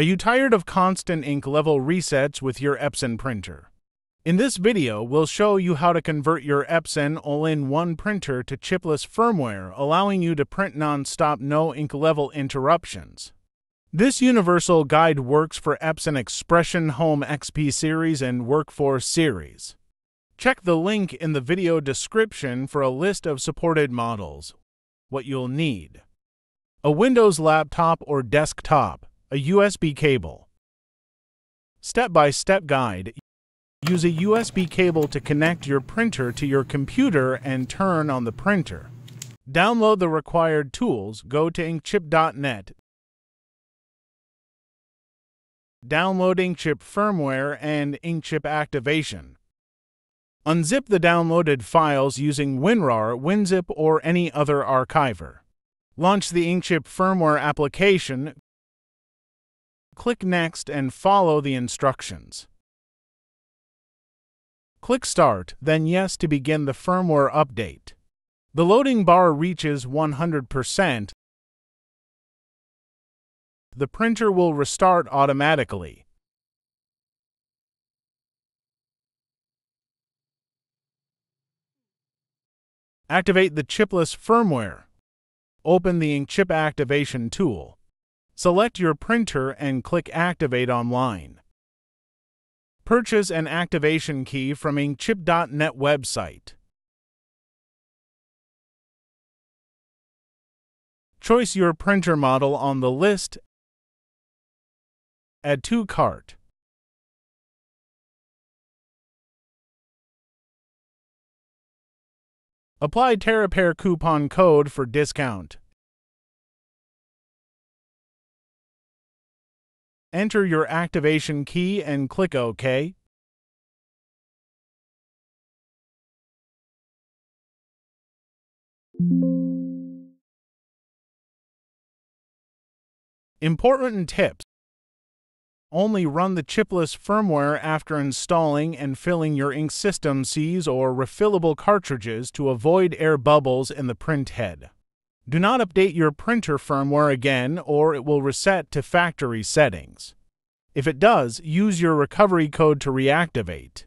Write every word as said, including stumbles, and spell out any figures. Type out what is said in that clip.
Are you tired of constant ink level resets with your Epson printer? In this video, we'll show you how to convert your Epson all-in-one printer to chipless firmware, allowing you to print non-stop, no ink level interruptions. This universal guide works for Epson Expression Home X P Series and Workforce Series. Check the link in the video description for a list of supported models. What you'll need: a Windows laptop or desktop, a U S B cable. Step-by-step guide. Use a U S B cable to connect your printer to your computer and turn on the printer. Download the required tools. Go to ink chip dot net. Download InkChip firmware and InkChip activation. Unzip the downloaded files using WinRAR, WinZip, or any other archiver. Launch the InkChip firmware application. Click Next and follow the instructions. Click Start, then Yes to begin the firmware update. The loading bar reaches one hundred percent. The printer will restart automatically. Activate the chipless firmware. Open the InkChip activation tool. Select your printer and click Activate Online. Purchase an activation key from ink chip dot net website. Choose your printer model on the list. Add to cart. Apply TerraPair coupon code for discount. Enter your activation key and click OK. Important tips. Only run the chipless firmware after installing and filling your ink system seas or refillable cartridges to avoid air bubbles in the print head. Do not update your printer firmware again, or it will reset to factory settings. If it does, use your recovery code to reactivate.